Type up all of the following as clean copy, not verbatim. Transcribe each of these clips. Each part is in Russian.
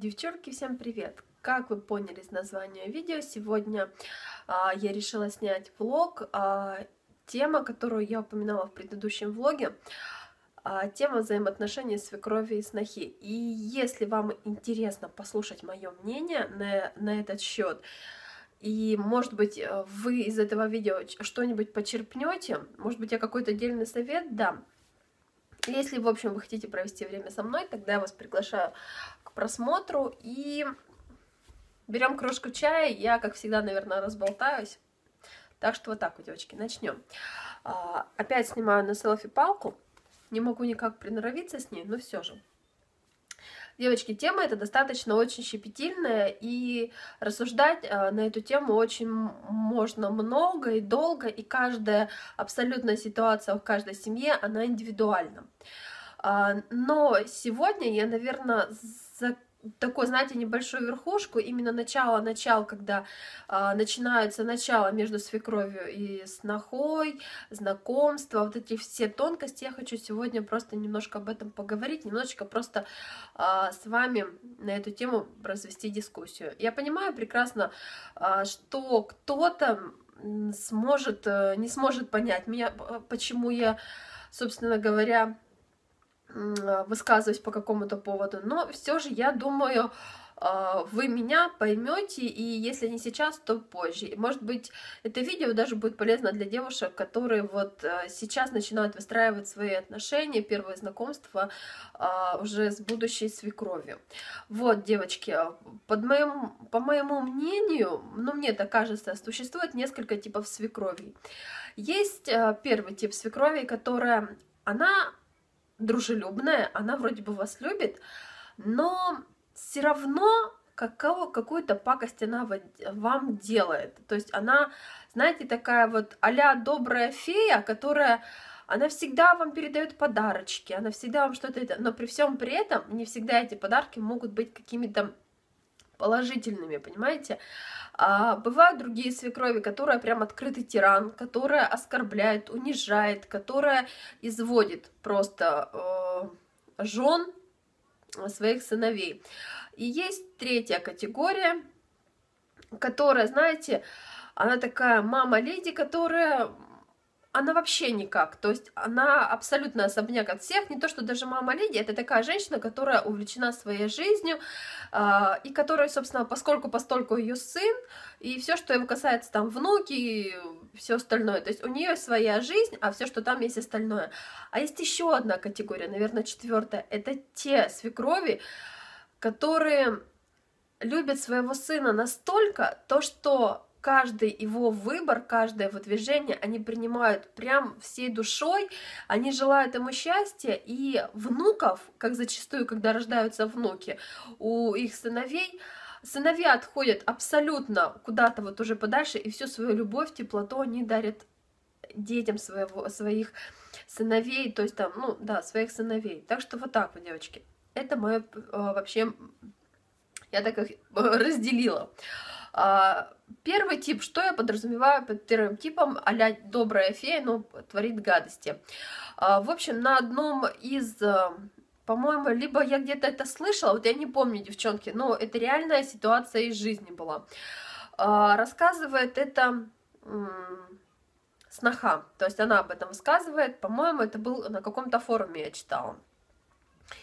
Девчонки, всем привет! Как вы поняли из названия видео, сегодня я решила снять влог. Тема, которую я упоминала в предыдущем влоге, тема взаимоотношений свекрови и снохи. И если вам интересно послушать мое мнение на этот счет, и, может быть, вы из этого видео что-нибудь почерпнете, может быть, я какой-то отдельный совет дам. Если, в общем, вы хотите провести время со мной, тогда я вас приглашаю к просмотру. И берем кружку чая. Я, как всегда, наверное, разболтаюсь. Так что вот так, девочки, начнем. Опять снимаю на селфи палку. Не могу никак приноровиться с ней, но все же. Девочки, тема эта достаточно очень щепетильная, и рассуждать на эту тему очень можно много и долго, и каждая абсолютная ситуация в каждой семье, она индивидуальна. Но сегодня я, наверное, за такой, знаете, небольшую верхушку, именно начало, когда начинается начало между свекровью и снохой, знакомства, вот эти все тонкости, я хочу сегодня просто немножко об этом поговорить, немножечко просто с вами на эту тему развести дискуссию. Я понимаю прекрасно, что кто-то не сможет понять меня, почему я, собственно говоря, высказываюсь по какому-то поводу, но все же, я думаю, вы меня поймете, и если не сейчас, то позже. И, может быть, это видео даже будет полезно для девушек, которые вот сейчас начинают выстраивать свои отношения, первое знакомство уже с будущей свекровью. Вот, девочки, по моему мнению, ну, мне так кажется, существует несколько типов свекровей. Есть первый тип свекрови, которая, она дружелюбная, она вроде бы вас любит, но все равно какую-то пакость она вам делает. То есть она, знаете, такая вот а-ля добрая фея, которая, она всегда вам передает подарочки, она всегда вам что-то, но при всем при этом не всегда эти подарки могут быть какими-то положительными, понимаете? Бывают другие свекрови, которая прям открытый тиран, которая оскорбляет, унижает, которая изводит просто жен своих сыновей. И есть третья категория, которая, знаете, она такая мама-леди, которая... Она вообще никак, то есть она абсолютно особняк от всех, не то что даже мама Лидия, это такая женщина, которая увлечена своей жизнью, и которая, собственно, поскольку ее сын, и все, что его касается, там, внуки, и все остальное, то есть у нее своя жизнь, а все, что там, есть остальное. А есть еще одна категория, наверное, четвертая, это те свекрови, которые любят своего сына настолько, то что... Каждый его выбор, каждое его движение они принимают прям всей душой, они желают ему счастья, и внуков, как зачастую, когда рождаются внуки, у их сыновей, сыновья отходят абсолютно куда-то вот уже подальше, и всю свою любовь, теплоту они дарят детям своих сыновей, то есть там, ну да, своих сыновей. Так что вот так вот, девочки, это мое вообще, я так их разделила. Первый тип, что я подразумеваю под первым типом, а-ля добрая фея, но творит гадости. В общем, на одном из, по-моему, либо я где-то это слышала, вот я не помню, девчонки, но это реальная ситуация из жизни была. Рассказывает это сноха, то есть она об этом рассказывает, по-моему, это был на каком-то форуме, я читала.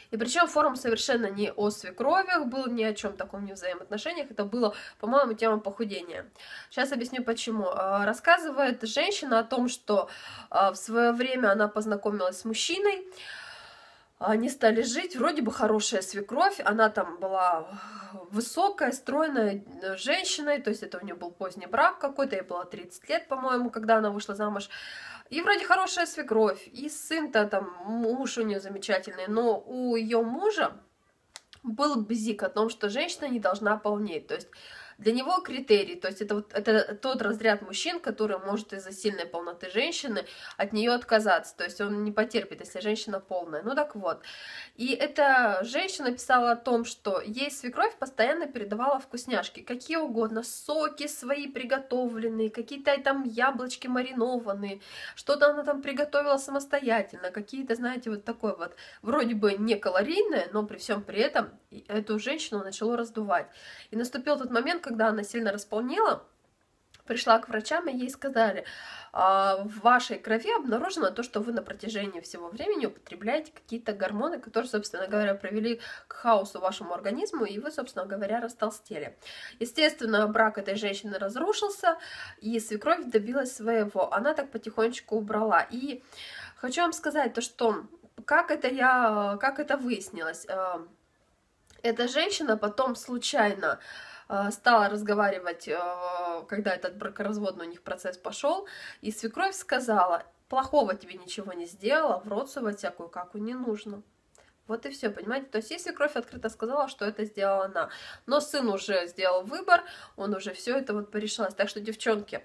И причем форум совершенно не о свекровях был, ни о чем таком, не взаимоотношениях, это было, по-моему, тема похудения. Сейчас объясню почему. Рассказывает женщина о том, что в свое время она познакомилась с мужчиной, они стали жить, вроде бы хорошая свекровь, она там была высокая, стройная женщиной, то есть это у нее был поздний брак какой-то, ей было 30 лет, по-моему, когда она вышла замуж. И вроде хорошая свекровь, и сын-то там, муж у нее замечательный, но у ее мужа был бзик о том, что женщина не должна полнеть, то есть Для него критерий, то есть это тот разряд мужчин, который может из-за сильной полноты женщины от нее отказаться, то есть он не потерпит, если женщина полная. Ну так вот, и эта женщина писала о том, что ей свекровь постоянно передавала вкусняшки, какие угодно, соки свои приготовленные, какие-то там яблочки маринованные, что-то она там приготовила самостоятельно, какие-то, знаете, вот такой вот, вроде бы не калорийное, но при всем при этом эту женщину начало раздувать. И наступил тот момент, когда она сильно располнела, пришла к врачам, и ей сказали: в вашей крови обнаружено то, что вы на протяжении всего времени употребляете какие-то гормоны, которые, собственно говоря, привели к хаосу вашему организму, и вы, собственно говоря, растолстели. Естественно, брак этой женщины разрушился, и свекровь добилась своего. Она так потихонечку убрала. И хочу вам сказать то, что как это выяснилось. Эта женщина потом случайно стала разговаривать, когда этот бракоразводный у них процесс пошел, и свекровь сказала: плохого тебе ничего не сделала, в рот сувать всякую каку не нужно. Вот и все, понимаете? То есть если свекровь открыто сказала, что это сделала она, но сын уже сделал выбор, он уже все это вот порешалось. Так что, девчонки,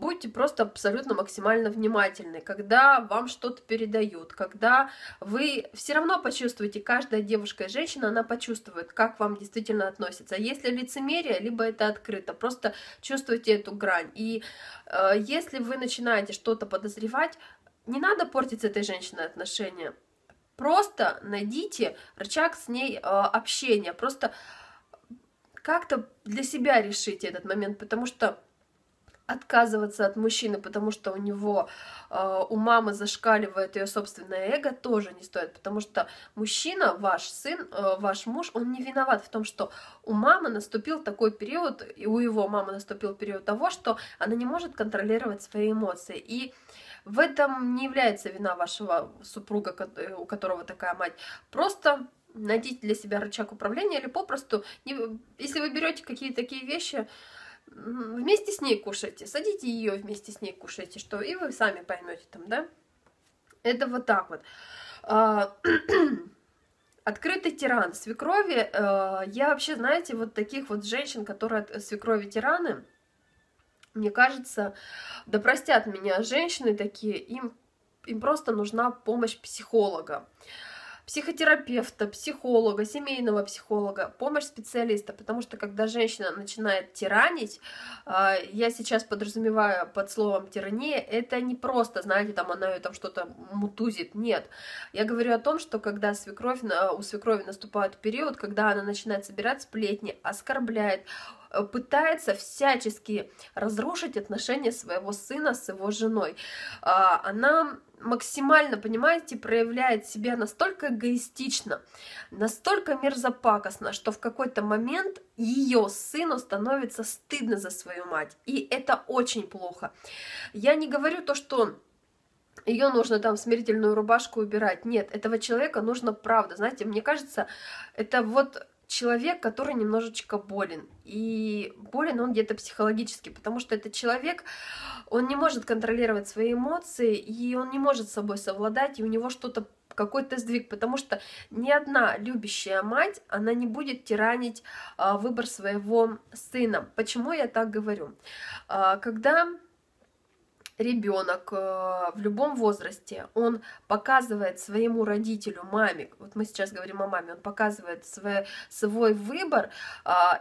будьте просто абсолютно максимально внимательны, когда вам что-то передают, когда вы все равно почувствуете, каждая девушка и женщина, она почувствует, как вам действительно относятся. Если лицемерие, либо это открыто, просто чувствуйте эту грань. И если вы начинаете что-то подозревать, не надо портить с этой женщиной отношения, просто найдите рычаг с ней общения, просто как-то для себя решите этот момент, потому что отказываться от мужчины, потому что у него, у мамы зашкаливает ее собственное эго, тоже не стоит, потому что мужчина, ваш сын, ваш муж, он не виноват в том, что у мамы наступил такой период, и у его мамы наступил период того, что она не может контролировать свои эмоции, и в этом не является вина вашего супруга, у которого такая мать. Просто найдите для себя рычаг управления, или попросту, если вы берете какие-то такие вещи, вместе с ней кушайте, садите ее вместе с ней кушайте, что и вы сами поймете там, да? Это вот так вот. Открытый тиран. Свекрови, я вообще, знаете, вот таких вот женщин, которые свекрови тираны, мне кажется, да простят меня женщины такие, им просто нужна помощь психолога, психотерапевта, психолога, семейного психолога, помощь специалиста, потому что когда женщина начинает тиранить, я сейчас подразумеваю под словом тирания, это не просто, знаете, там она ее там что-то мутузит, нет. Я говорю о том, что когда у свекрови наступает период, когда она начинает собирать сплетни, оскорбляет, пытается всячески разрушить отношения своего сына с его женой. Она максимально, понимаете, проявляет себя настолько эгоистично, настолько мерзопакостно, что в какой-то момент ее сыну становится стыдно за свою мать. И это очень плохо. Я не говорю то, что ее нужно там в смирительную рубашку убирать. Нет, этого человека нужно, правда, знаете, мне кажется, это вот человек, который немножечко болен, и болен он где-то психологически, потому что этот человек, он не может контролировать свои эмоции, и он не может с собой совладать, и у него что-то, какой-то сдвиг, потому что ни одна любящая мать, она не будет тиранить выбор своего сына. Почему я так говорю? Когда ребенок в любом возрасте, он показывает своему родителю, маме, вот мы сейчас говорим о маме, он показывает свой выбор,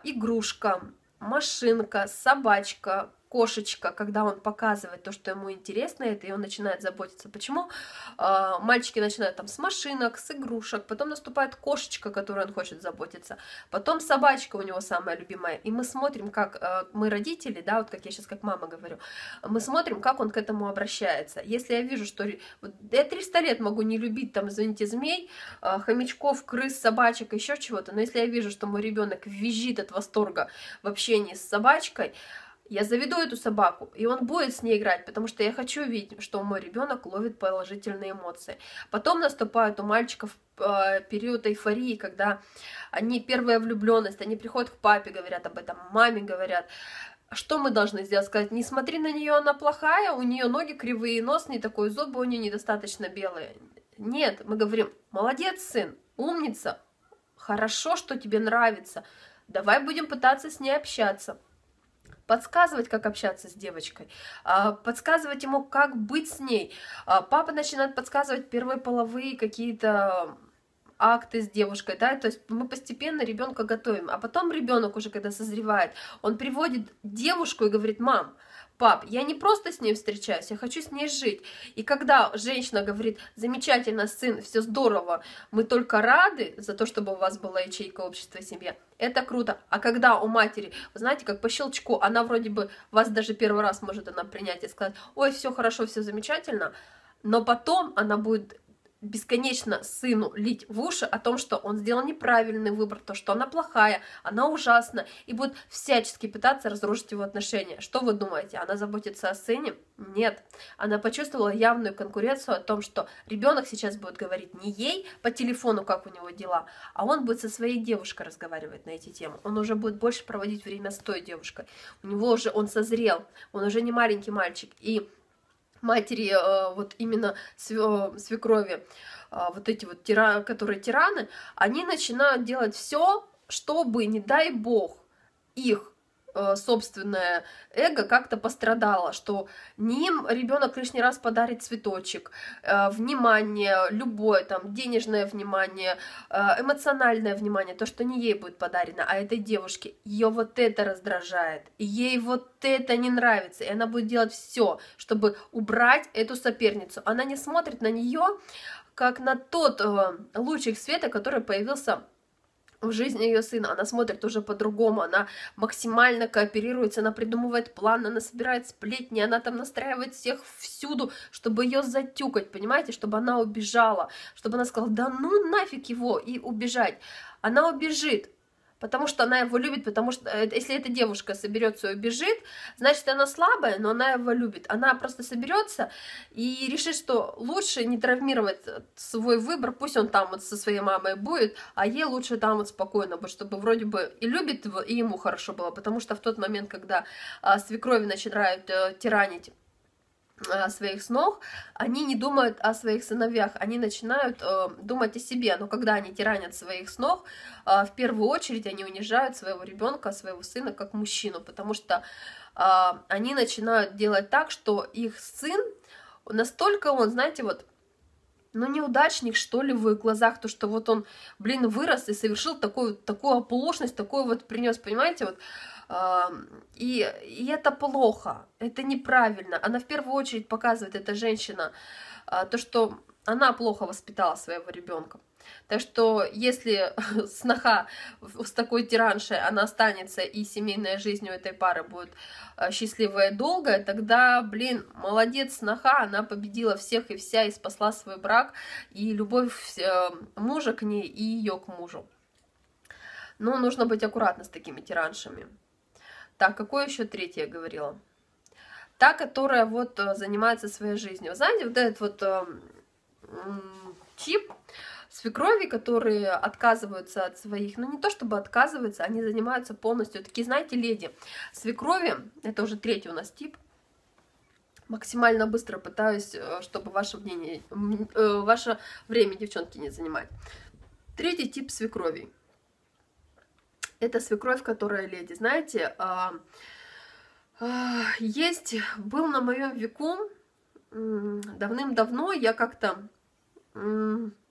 игрушка, машинка, собачка, кошечка, когда он показывает то, что ему интересно, это, и он начинает заботиться. Почему мальчики начинают там с машинок, с игрушек, потом наступает кошечка, которой он хочет заботиться, потом собачка у него самая любимая, и мы смотрим, как мы родители, да, вот как я сейчас как мама говорю, мы смотрим, как он к этому обращается. Если я вижу, что вот, я 300 лет могу не любить там, извините, змей, хомячков, крыс, собачек, еще чего-то, но если я вижу, что мой ребенок визжит от восторга в общении с собачкой, я заведу эту собаку, и он будет с ней играть, потому что я хочу видеть, что мой ребенок ловит положительные эмоции. Потом наступает у мальчиков период эйфории, когда они первая влюбленность, они приходят к папе, говорят об этом, маме говорят. Что мы должны сделать? Сказать: не смотри на нее, она плохая, у нее ноги кривые, нос не такой, зубы у нее недостаточно белые. Нет, мы говорим: молодец, сын, умница, хорошо, что тебе нравится. Давай будем пытаться с ней общаться. Подсказывать, как общаться с девочкой, подсказывать ему, как быть с ней. Папа начинает подсказывать первые половые какие-то акты с девушкой, да, то есть мы постепенно ребенка готовим, а потом ребенок уже, когда созревает, он приводит девушку и говорит: мам, пап, я не просто с ней встречаюсь, я хочу с ней жить. И когда женщина говорит: замечательно, сын, все здорово, мы только рады за то, чтобы у вас была ячейка общества и семья, это круто. А когда у матери, вы знаете, как по щелчку, она вроде бы вас даже первый раз может она принять и сказать: ой, все хорошо, все замечательно, но потом она будет бесконечно сыну лить в уши о том, что он сделал неправильный выбор, то, что она плохая, она ужасна, и будет всячески пытаться разрушить его отношения. Что вы думаете, она заботится о сыне? Нет. Она почувствовала явную конкуренцию о том, что ребенок сейчас будет говорить не ей по телефону, как у него дела, а он будет со своей девушкой разговаривать на эти темы. Он уже будет больше проводить время с той девушкой. У него уже, он созрел, он уже не маленький мальчик, и матери, вот именно свекрови, вот эти вот которые тираны, они начинают делать все, чтобы, не дай бог, их собственное эго как-то пострадало, что им ребенок лишний раз подарит цветочек, внимание, любое там денежное внимание, эмоциональное внимание, то, что не ей будет подарено, а этой девушке. Ее вот это раздражает, ей вот это не нравится, и она будет делать все, чтобы убрать эту соперницу. Она не смотрит на нее как на тот лучик света, который появился в жизни ее сына. Она смотрит уже по-другому, она максимально кооперируется, она придумывает план, она собирает сплетни, она там настраивает всех всюду, чтобы ее затюкать, понимаете, чтобы она убежала, чтобы она сказала: да ну нафиг его, и убежать. Она убежит, потому что она его любит, потому что если эта девушка соберется и убежит, значит она слабая, но она его любит. Она просто соберется и решит, что лучше не травмировать свой выбор, пусть он там вот со своей мамой будет, а ей лучше там вот спокойно быть, чтобы вроде бы и любит его, и ему хорошо было, потому что в тот момент, когда свекрови начинают тиранить своих снов, они не думают о своих сыновьях, они начинают думать о себе. Но когда они тиранят своих снов, в первую очередь они унижают своего ребенка, своего сына как мужчину, потому что они начинают делать так, что их сын, настолько он, знаете, вот, ну, неудачник, что ли, в их глазах, то, что вот он, блин, вырос и совершил такую оплошность, такую вот принес, понимаете, вот. И это плохо, это неправильно. Она в первую очередь показывает, эта женщина, то, что она плохо воспитала своего ребенка. Так что если сноха с такой тираншей, она останется, и семейная жизнь у этой пары будет счастливая и долгая, тогда, блин, молодец сноха, она победила всех и вся, и спасла свой брак, и любовь мужа к ней, и ее к мужу. Но нужно быть аккуратна с такими тираншами. Так, какое еще третье я говорила? Та, которая вот занимается своей жизнью. Знаете, вот этот вот тип свекрови, которые отказываются от своих, ну не то чтобы отказываются, они занимаются полностью. Такие, знаете, леди. Свекрови, это уже третий у нас тип. Максимально быстро пытаюсь, чтобы ваше время, девчонки, не занимать. Третий тип свекровей. Это свекровь, которая леди. Знаете, был на моем веку давным-давно, я как-то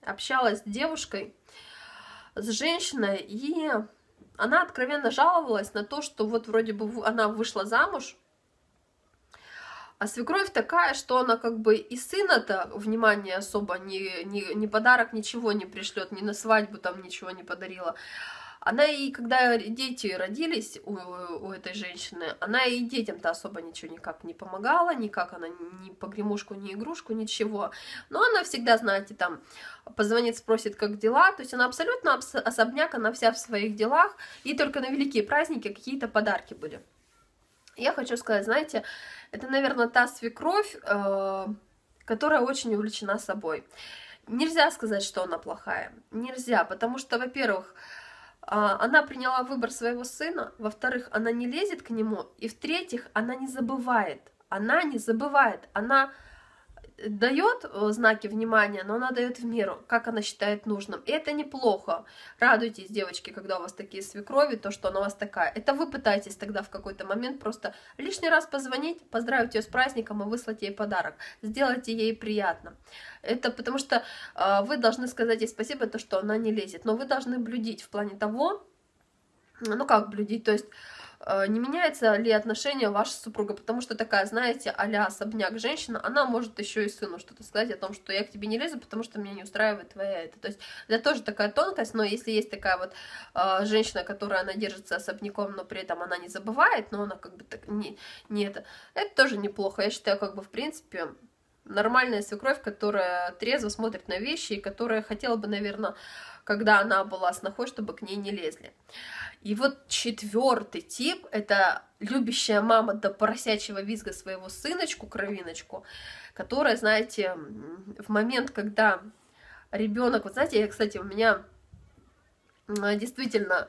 общалась с девушкой, с женщиной, и она откровенно жаловалась на то, что вот вроде бы она вышла замуж, а свекровь такая, что она как бы и сына-то внимания особо, ни подарок ничего не пришлет, ни на свадьбу там ничего не подарила. Она и когда дети родились у этой женщины, она и детям-то особо ничего никак не помогала, никак она ни погремушку, ни игрушку, ничего. Но она всегда, знаете, там позвонит, спросит, как дела. То есть она абсолютно особняк, она вся в своих делах, и только на великие праздники какие-то подарки были. Я хочу сказать, знаете, это, наверное, та свекровь, которая очень увлечена собой. Нельзя сказать, что она плохая. Нельзя, потому что, во-первых, она приняла выбор своего сына, во-вторых, она не лезет к нему, и в-третьих, она не забывает, она дает знаки внимания, но она дает в меру, как она считает нужным. И это неплохо. Радуйтесь, девочки, когда у вас такие свекрови, то, что она у вас такая. Это вы пытаетесь тогда в какой-то момент просто лишний раз позвонить, поздравить ее с праздником и выслать ей подарок. Сделайте ей приятно. Это потому что вы должны сказать ей спасибо, то, что она не лезет. Но вы должны блюдить в плане того, ну как блюдить, то есть не меняется ли отношение вашей супруга, потому что такая, знаете, а-ля особняк женщина, она может еще и сыну что-то сказать о том, что я к тебе не лезу, потому что меня не устраивает твоя это. То есть это тоже такая тонкость, но если есть такая вот женщина, которая, она держится особняком, но при этом она не забывает, но она как бы так не это, это тоже неплохо. Я считаю, как бы в принципе... Нормальная свекровь, которая трезво смотрит на вещи, и которая хотела бы, наверное, когда она была снохой, чтобы к ней не лезли. И вот 4-й тип – это любящая мама до поросячьего визга своего сыночку, кровиночку, которая, знаете, в момент, когда ребенок, вот знаете, я, кстати, у меня действительно,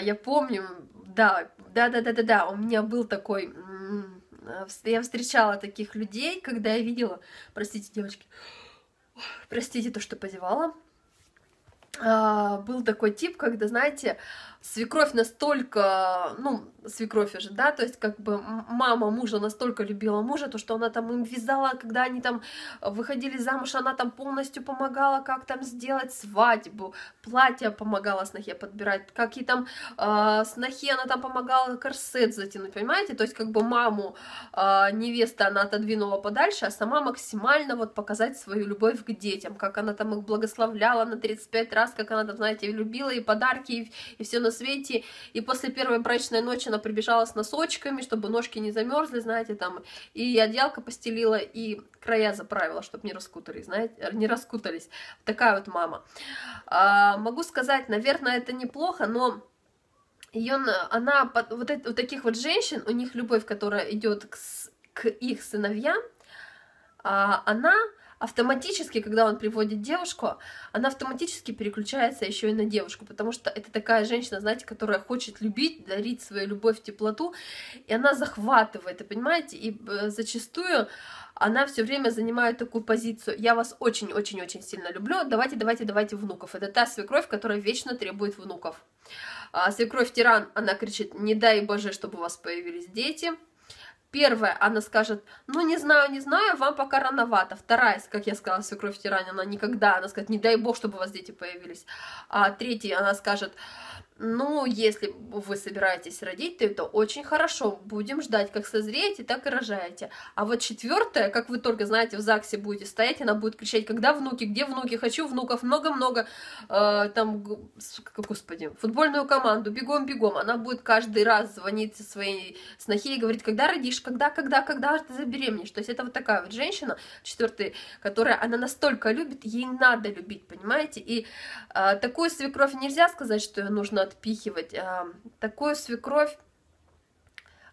я помню, да, у меня был такой... Я встречала таких людей, когда я видела, простите, девочки, простите то, что позевала, был такой тип, когда, знаете, свекровь настолько, ну, свекровь уже, да, то есть как бы мама мужа настолько любила мужа, то, что она там им вязала, когда они там выходили замуж, она там полностью помогала, как там сделать свадьбу, платье помогала снохе подбирать, как ей там снохе она там помогала корсет затянуть, понимаете, то есть как бы маму невеста она отодвинула подальше, а сама максимально вот показать свою любовь к детям, как она там их благословляла на 35 раз, как она там, знаете, любила и подарки, и все на свете, и после первой брачной ночи она прибежала с носочками, чтобы ножки не замерзли, знаете, там, и одеялка постелила, и края заправила, чтобы не раскутались, знаете, не раскутались, такая вот мама. Могу сказать, наверное, это неплохо, но... Ее, она, вот, это, вот таких вот женщин, у них любовь, которая идет к их сыновьям, она... автоматически, когда он приводит девушку, она автоматически переключается еще и на девушку, потому что это такая женщина, знаете, которая хочет любить, дарить свою любовь, теплоту, и она захватывает, понимаете, и зачастую она все время занимает такую позицию: я вас очень-очень-очень сильно люблю, давайте-давайте-давайте внуков. Это та свекровь, которая вечно требует внуков. А свекровь-тиран, она кричит: не дай боже, чтобы у вас появились дети. Первая, она скажет: ну, не знаю, вам пока рановато. Вторая, как я сказала, свекровь-тиран, она никогда, она скажет: не дай бог, чтобы у вас дети появились. А третья, она скажет: ну, если вы собираетесь родить, то это очень хорошо, будем ждать, как созреете, так и рожаете. А вот 4-я, как вы только, знаете, в ЗАГСе будете стоять, она будет кричать: когда внуки, где внуки, хочу внуков, много-много, там, господи, футбольную команду, бегом-бегом. Она будет каждый раз звонить своей снохе и говорить: когда родишь, когда ты забеременеешь. То есть это вот такая вот женщина, 4-я, которая, она настолько любит, ей надо любить, понимаете, и такую свекровь нельзя сказать, что ее нужно отпихивать. Такую свекровь,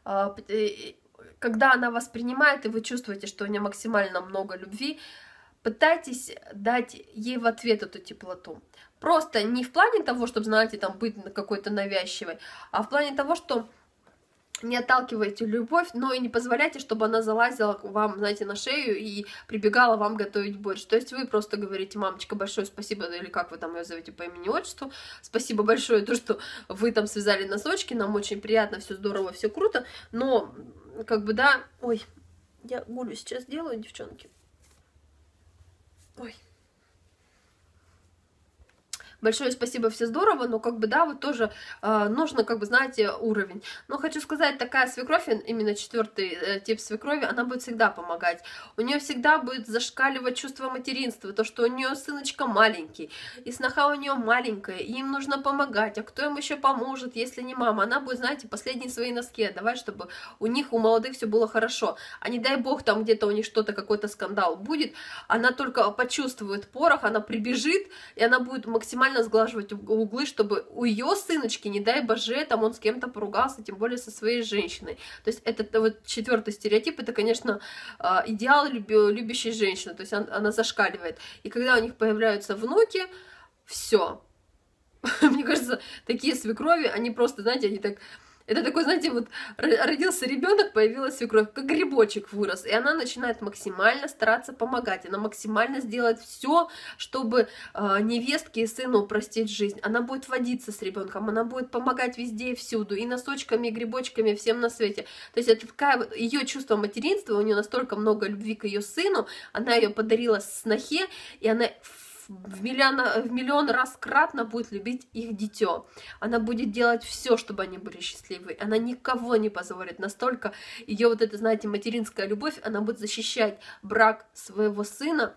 когда она вас принимает, и вы чувствуете, что у нее максимально много любви, пытайтесь дать ей в ответ эту теплоту. Просто не в плане того, чтобы, знаете, там быть какой-то навязчивой, а в плане того, что не отталкивайте любовь, но и не позволяйте, чтобы она залазила вам, знаете, на шею и прибегала вам готовить борщ. То есть вы просто говорите: мамочка, большое спасибо, или как вы там ее зовете по имени, отчеству, спасибо большое, то, что вы там связали носочки, нам очень приятно, все здорово, все круто, но как бы, да, ой, я гулю сейчас делаю, девчонки, ой. Большое спасибо, все здорово, но как бы, да, вот тоже нужно, как бы, знаете, уровень. Но хочу сказать, такая свекровь, именно 4-й тип свекрови, она будет всегда помогать. У нее всегда будет зашкаливать чувство материнства, то, что у нее сыночка маленький, и сноха у нее маленькая, и им нужно помогать. А кто им еще поможет, если не мама? Она будет, знаете, последние свои носки отдавать, чтобы у них, у молодых, все было хорошо. А не дай бог, там где-то у них что-то, какой-то скандал будет, она только почувствует порох, она прибежит, и она будет максимально сглаживать углы, чтобы у ее сыночки, не дай боже, там он с кем-то поругался, тем более со своей женщиной. То есть это вот 4-й стереотип, это, конечно, идеал любящей женщины, то есть она зашкаливает. И когда у них появляются внуки, все. Мне кажется, такие свекрови, они просто, знаете, они так... Это такой, знаете, вот родился ребенок, появилась свекровь, как грибочек вырос, и она начинает максимально стараться помогать, она максимально сделает все, чтобы невестке и сыну упростить жизнь. Она будет водиться с ребенком, она будет помогать везде и всюду, и носочками, и грибочками, всем на свете. То есть это такая вот ее чувство материнства, у нее настолько много любви к ее сыну, она ее подарила снохе, и она в миллион раз кратно будет любить их дитё. Она будет делать все, чтобы они были счастливы. Она никого не позорит. Настолько ее вот эта, знаете, материнская любовь, она будет защищать брак своего сына,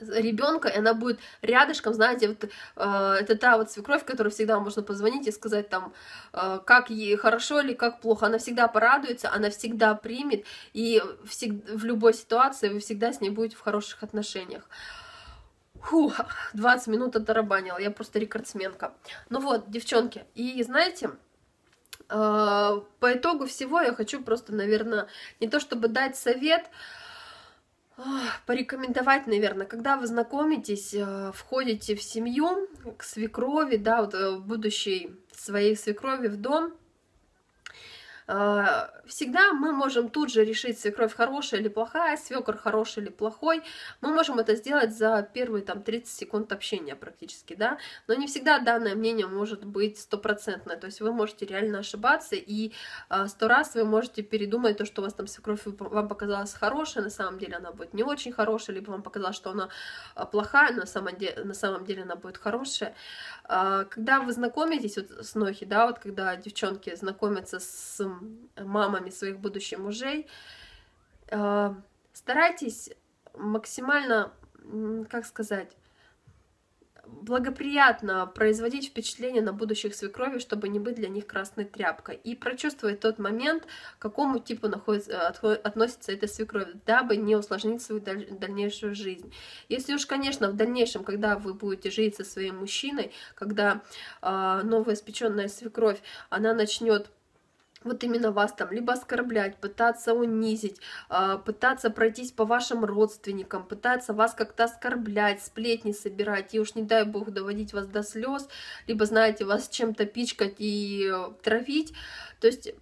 ребенка, и она будет рядышком, знаете, вот, это та вот свекровь, которой всегда можно позвонить и сказать там, как ей хорошо или как плохо, она всегда порадуется, она всегда примет, и в любой ситуации вы всегда с ней будете в хороших отношениях. Фух, 20 минут оттарабанила, я просто рекордсменка. Ну вот, девчонки, и знаете, по итогу всего я хочу просто, наверное, не то чтобы дать совет, порекомендовать, наверное, когда вы знакомитесь, входите в семью, к свекрови, да, вот будущей своей свекрови в дом, всегда мы можем тут же решить, свекровь хорошая или плохая, свекр хороший или плохой. Мы можем это сделать за первые там 30 секунд общения практически, да. Но не всегда данное мнение может быть стопроцентное. То есть вы можете реально ошибаться, и 100 раз вы можете передумать то, что у вас там свекровь вам показалась хорошая, на самом деле она будет не очень хорошая, либо вам показалось, что она плохая, но на самом деле она будет хорошая. Когда вы знакомитесь вот с нохи, да, вот когда девчонки знакомятся с мамами своих будущих мужей, старайтесь максимально, как сказать, благоприятно производить впечатление на будущих свекрови, чтобы не быть для них красной тряпкой, и прочувствовать тот момент, к какому типу относится эта свекровь, дабы не усложнить свою дальнейшую жизнь. Если уж, конечно, в дальнейшем, когда вы будете жить со своим мужчиной, когда новоиспеченная свекровь, она начнет вот именно вас там либо оскорблять, пытаться унизить, пытаться пройтись по вашим родственникам, пытаться вас как-то оскорблять, сплетни собирать, и уж не дай бог доводить вас до слез, либо, знаете, вас чем-то пичкать и травить, то есть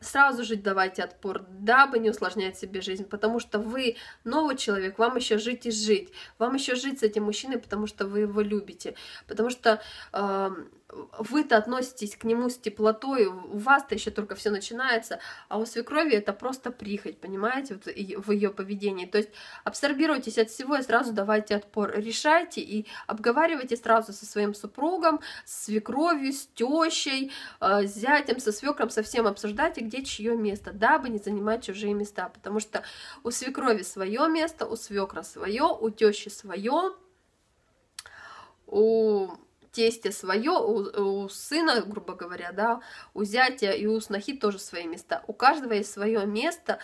сразу же давайте отпор, дабы не усложнять себе жизнь, потому что вы новый человек, вам еще жить и жить, вам еще жить с этим мужчиной, потому что вы его любите, потому что вы-то относитесь к нему с теплотой, у вас-то еще только все начинается, а у свекрови это просто прихоть, понимаете, вот в ее поведении. То есть абсорбируйтесь от всего и сразу давайте отпор, решайте и обговаривайте сразу со своим супругом, с свекровью, с тещей, с зятем, со свекром, со всем обсуждайте, где чье место, дабы не занимать чужие места, потому что у свекрови свое место, у свекра свое, у тещи свое, у тесте свое, у сына, грубо говоря, да, у зятя и у снохи тоже свои места. У каждого есть свое место,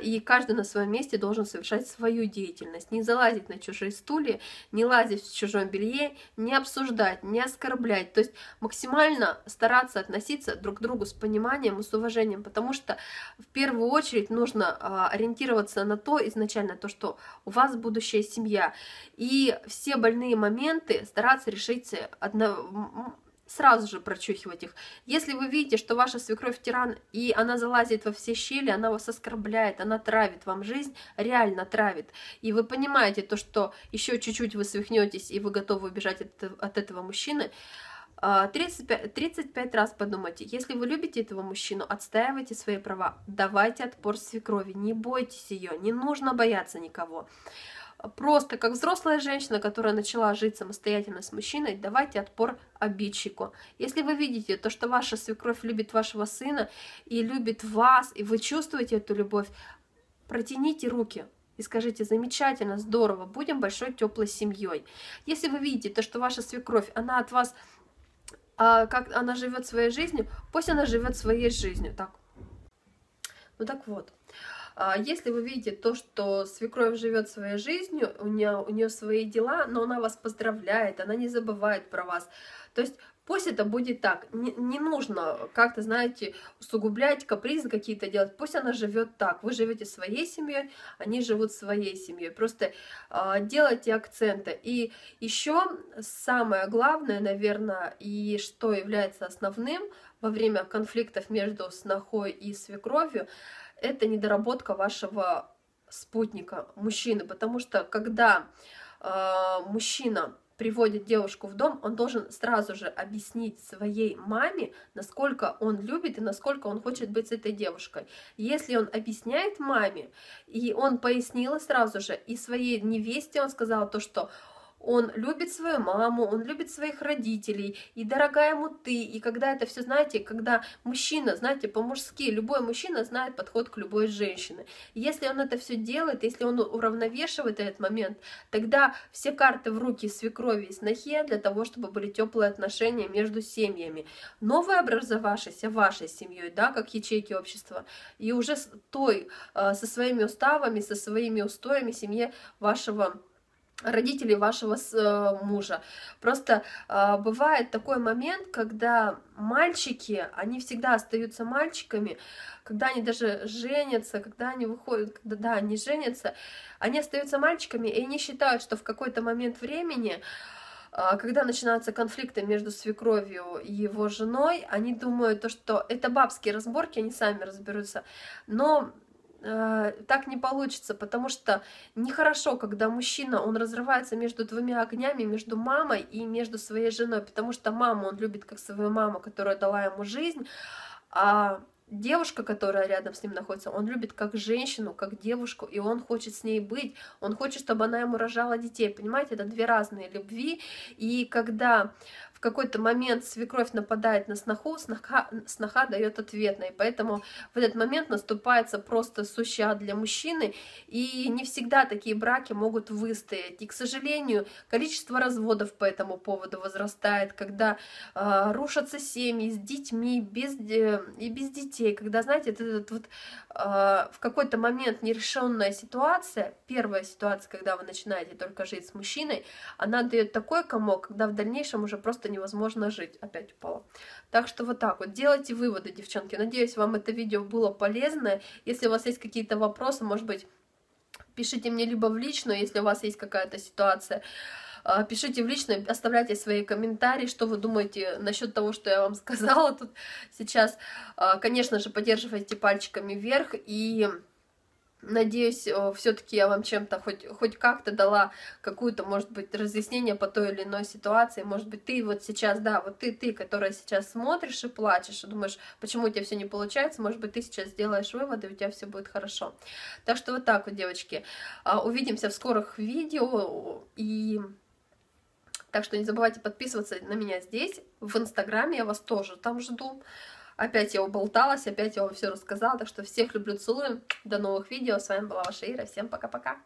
и каждый на своем месте должен совершать свою деятельность. Не залазить на чужие стулья, не лазить в чужом белье, не обсуждать, не оскорблять. То есть максимально стараться относиться друг к другу с пониманием и с уважением, потому что в первую очередь нужно ориентироваться на то изначально, то, что у вас будущая семья. И все больные моменты стараться решить сразу же, прочухивать их. Если вы видите, что ваша свекровь тиран, и она залазит во все щели, она вас оскорбляет, она травит вам жизнь, реально травит, и вы понимаете то, что еще чуть-чуть вы свихнетесь, и вы готовы убежать от этого мужчины, 35 раз подумайте. Если вы любите этого мужчину, отстаивайте свои права, давайте отпор свекрови, не бойтесь ее, не нужно бояться никого. Просто как взрослая женщина, которая начала жить самостоятельно с мужчиной, давайте отпор обидчику. Если вы видите то, что ваша свекровь любит вашего сына и любит вас, и вы чувствуете эту любовь, протяните руки и скажите: замечательно, здорово, будем большой теплой семьей. Если вы видите то, что ваша свекровь, она от вас, как она живет своей жизнью, пусть она живет своей жизнью. Так. Ну так вот. Если вы видите то, что свекровь живет своей жизнью, у нее свои дела, но она вас поздравляет, она не забывает про вас. То есть Пусть это будет так. Не нужно как-то, знаете, усугублять, капризы какие-то делать. Пусть она живет так. Вы живете своей семьей, они живут своей семьей. Просто делайте акценты. И еще самое главное, наверное, и что является основным во время конфликтов между снохой и свекровью, это недоработка вашего спутника, мужчины. Потому что когда мужчина приводит девушку в дом, он должен сразу же объяснить своей маме, насколько он любит и насколько он хочет быть с этой девушкой. Если он объясняет маме, и он пояснил сразу же, и своей невесте он сказал то, что он любит свою маму, он любит своих родителей, и дорогая ему ты, и когда это все, знаете, когда мужчина, знаете, по-мужски, любой мужчина знает подход к любой женщине. Если он это все делает, если он уравновешивает этот момент, тогда все карты в руки свекрови и снохи для того, чтобы были теплые отношения между семьями. Новый образ за вашей семьей, да, как ячейки общества, и уже той, со своими уставами, со своими устоями семье вашего родителей вашего мужа. Просто бывает такой момент, когда мальчики, они всегда остаются мальчиками, когда они даже женятся, когда они выходят, когда да, они женятся, они остаются мальчиками, и они считают, что в какой-то момент времени, когда начинаются конфликты между свекровью и его женой, они думают, то, что это бабские разборки, они сами разберутся. Но так не получится, потому что нехорошо, когда мужчина, он разрывается между двумя огнями, между мамой и между своей женой, потому что маму он любит как свою маму, которая дала ему жизнь, а девушка, которая рядом с ним находится, он любит как женщину, как девушку, и он хочет с ней быть, он хочет, чтобы она ему рожала детей, понимаете, это две разные любви, и когда в какой-то момент свекровь нападает на сноху, сноха дает ответный, поэтому в этот момент наступается просто сущий ад для мужчины, и не всегда такие браки могут выстоять, и, к сожалению, количество разводов по этому поводу возрастает, когда рушатся семьи с детьми и без детей, когда, знаете, в какой-то момент нерешенная ситуация, первая ситуация, когда вы начинаете только жить с мужчиной, она дает такой комок, когда в дальнейшем уже просто невозможно жить. Опять упала. Так что вот так вот. Делайте выводы, девчонки. Надеюсь, вам это видео было полезно. Если у вас есть какие-то вопросы, может быть, пишите мне либо в личную, если у вас есть какая-то ситуация, пишите в личное, оставляйте свои комментарии, что вы думаете насчет того, что я вам сказала тут сейчас. Конечно же, поддерживайте пальчиками вверх, и надеюсь, все-таки я вам чем-то хоть как-то дала какую-то, может быть, разъяснение по той или иной ситуации. Может быть, ты вот сейчас, да, вот ты, которая сейчас смотришь и плачешь, и думаешь, почему у тебя все не получается, может быть, ты сейчас сделаешь выводы, и у тебя все будет хорошо. Так что вот так вот, девочки. Увидимся в скорых видео, и... Так что не забывайте подписываться на меня здесь, в Инстаграме, я вас тоже там жду. Опять я уболталась, опять я вам все рассказала, так что всех люблю, целую, до новых видео, с вами была ваша Ира, всем пока-пока.